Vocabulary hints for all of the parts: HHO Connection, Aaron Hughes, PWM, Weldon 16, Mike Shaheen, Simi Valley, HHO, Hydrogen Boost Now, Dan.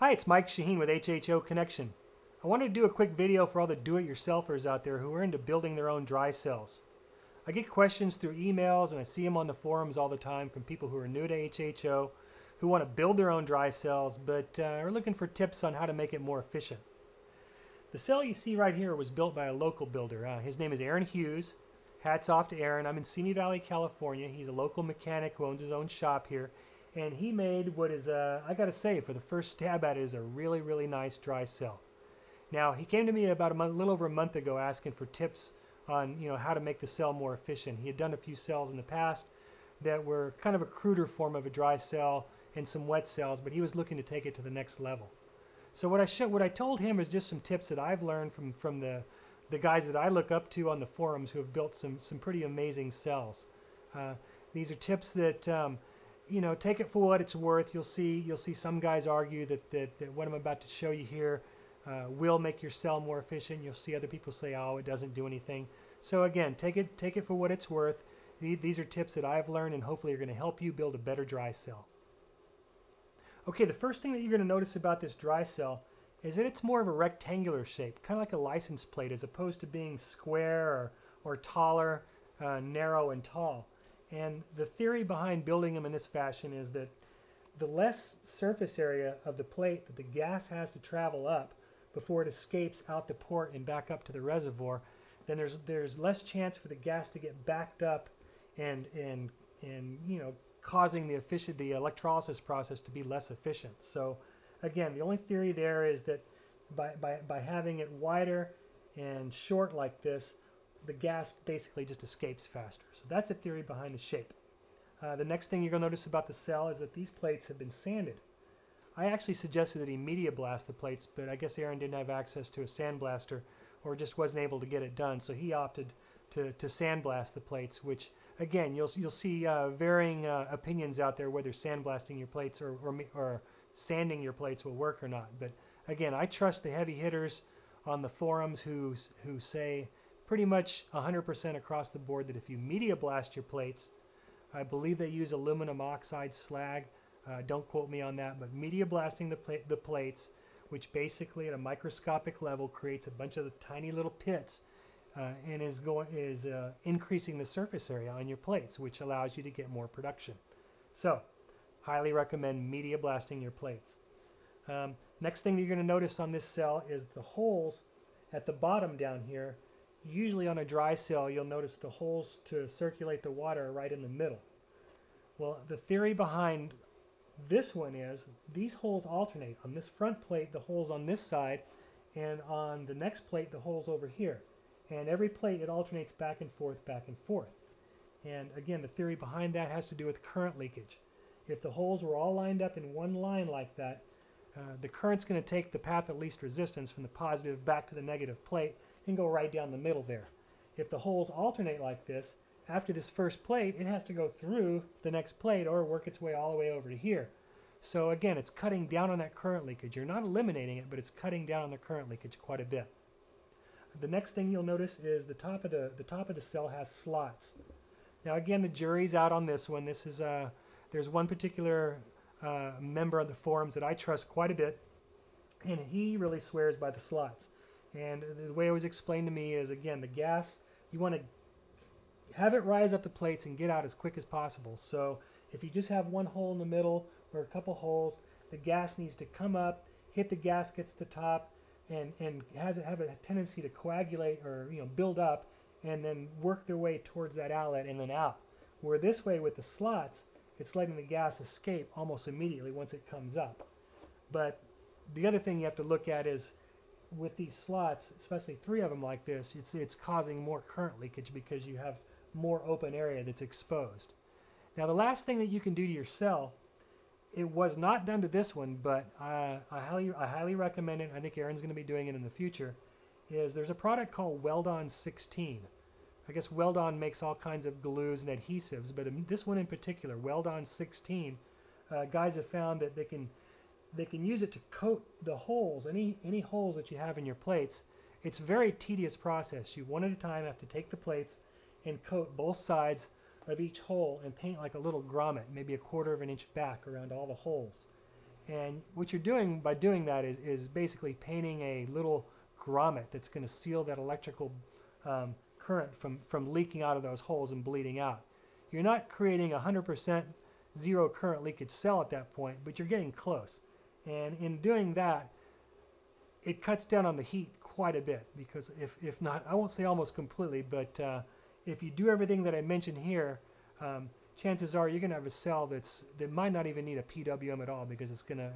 Hi, it's Mike Shaheen with HHO Connection. I wanted to do a quick video for all the do-it-yourselfers out there who are into building their own dry cells. I get questions through emails and I see them on the forums all the time from people who are new to HHO, who want to build their own dry cells, but are looking for tips on how to make it more efficient. The cell you see right here was built by a local builder. His name is Aaron Hughes. Hats off to Aaron. I'm in Simi Valley, California. He's a local mechanic who owns his own shop here. And he made what is, I gotta say, for the first stab at it, is a really, really nice dry cell. Now, he came to me about a little over a month ago asking for tips on, how to make the cell more efficient. He had done a few cells in the past that were kind of a cruder form of a dry cell and some wet cells, but he was looking to take it to the next level. So what I told him is just some tips that I've learned from the guys that I look up to on the forums who have built some pretty amazing cells. These are tips that take it for what it's worth. You'll see some guys argue that what I'm about to show you here will make your cell more efficient. You'll see other people say, oh, it doesn't do anything. So again, take it for what it's worth. These are tips that I've learned and hopefully are going to help you build a better dry cell. Okay, the first thing that you're going to notice about this dry cell is that it's more of a rectangular shape, kind of like a license plate, as opposed to being square or taller, narrow and tall. And the theory behind building them in this fashion is that the less surface area of the plate that the gas has to travel up before it escapes out the port and back up to the reservoir, then there's less chance for the gas to get backed up and causing the electrolysis process to be less efficient. So again, the only theory there is that by having it wider and short like this, the gas basically just escapes faster. So that's a theory behind the shape. The next thing you're going to notice about the cell is that these plates have been sanded. I actually suggested that he media blast the plates, but I guess Aaron didn't have access to a sandblaster or just wasn't able to get it done, so he opted to sandblast the plates, which again, you'll see varying opinions out there whether sandblasting your plates or sanding your plates will work or not. But again, I trust the heavy hitters on the forums who say pretty much 100% across the board that if you media blast your plates, I believe they use aluminum oxide slag, don't quote me on that, but media blasting the plates, which basically at a microscopic level creates a bunch of the tiny little pits and is increasing the surface area on your plates, which allows you to get more production. So highly recommend media blasting your plates. Next thing that you're going to notice on this cell is the holes at the bottom down here. Usually on a dry cell, you'll notice the holes to circulate the water are right in the middle. Well, the theory behind this one is these holes alternate. On this front plate, the holes on this side, and on the next plate, the holes over here. And every plate, it alternates back and forth, back and forth. And again, the theory behind that has to do with current leakage. If the holes were all lined up in one line like that, the current's going to take the path of least resistance from the positive back to the negative plate and go right down the middle there. If the holes alternate like this, after this first plate, it has to go through the next plate or work its way all the way over to here. So again, it's cutting down on that current leakage. You're not eliminating it, but it's cutting down on the current leakage quite a bit. The next thing you'll notice is the top of the cell has slots. Now again, the jury's out on this one. This is there's one particular member of the forums that I trust quite a bit, and he really swears by the slots. And the way it was explained to me is, again, the gas, you want to have it rise up the plates and get out as quick as possible. So if you just have one hole in the middle or a couple holes, the gas needs to come up, hit the gaskets at the top, and have a tendency to coagulate or build up and then work their way towards that outlet and then out. Where this way with the slots, it's letting the gas escape almost immediately once it comes up. But the other thing you have to look at is, with these slots, especially three of them like this, it's causing more current leakage because you have more open area that's exposed. Now the last thing that you can do to your cell, it was not done to this one, but I highly recommend it. I think Aaron's going to be doing it in the future. Is there's a product called Weldon 16. I guess Weldon makes all kinds of glues and adhesives, but this one in particular, Weldon 16, guys have found that they can use it to coat the holes, any holes that you have in your plates. It's a very tedious process. You one at a time have to take the plates and coat both sides of each hole and paint like a little grommet, maybe 1/4 of an inch back around all the holes. And what you're doing by doing that is basically painting a little grommet that's going to seal that electrical current from leaking out of those holes and bleeding out. You're not creating 100% zero current leakage cell at that point, but you're getting close. And in doing that, it cuts down on the heat quite a bit, because if not, I won't say almost completely, but if you do everything that I mentioned here, chances are you're going to have a cell that might not even need a PWM at all, because it's gonna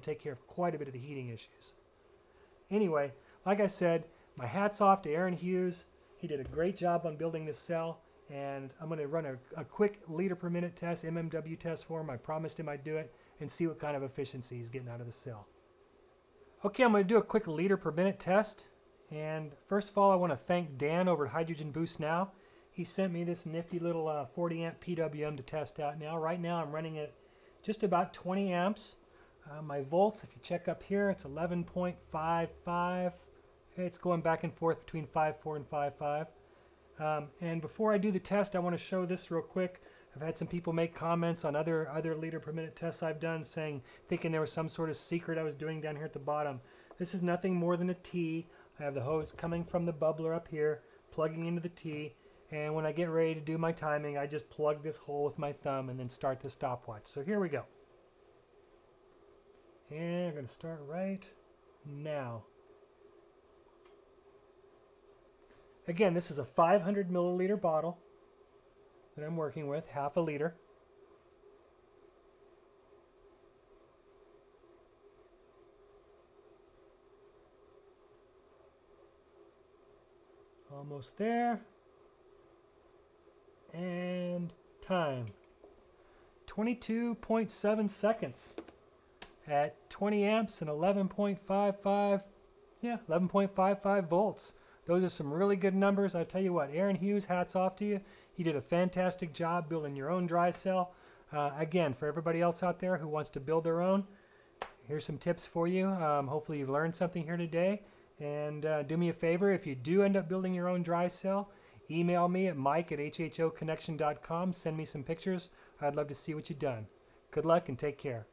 take care of quite a bit of the heating issues. Anyway, like I said, my hat's off to Aaron Hughes. He did a great job on building this cell, and I'm going to run a quick liter per minute test, MMW test for him. I promised him I'd do it, and see what kind of efficiency he's getting out of the cell. Okay, I'm going to do a quick liter per minute test, and first of all I want to thank Dan over at Hydrogen Boost Now. He sent me this nifty little 40 amp PWM to test out. Now right now I'm running it just about 20 amps. My volts, if you check up here, it's 11.55. It's going back and forth between 5.4 and 5.5. And before I do the test, I want to show this real quick. I've had some people make comments on other liter per minute tests I've done, thinking there was some sort of secret I was doing down here at the bottom. This is nothing more than a T. I have the hose coming from the bubbler up here, plugging into the T, and when I get ready to do my timing, I just plug this hole with my thumb and then start the stopwatch. So here we go. And I'm going to start right now. Again, this is a 500 milliliter bottle that I'm working with, half a liter. Almost there. And time, 22.7 seconds at 20 amps and 11.55, yeah, 11.55 volts. Those are some really good numbers. I tell you what, Aaron Hughes, hats off to you. You did a fantastic job building your own dry cell. Again, for everybody else out there who wants to build their own, here's some tips for you. Hopefully you've learned something here today. And do me a favor, if you do end up building your own dry cell, email me at mike@hhoconnection.com. Send me some pictures. I'd love to see what you've done. Good luck and take care.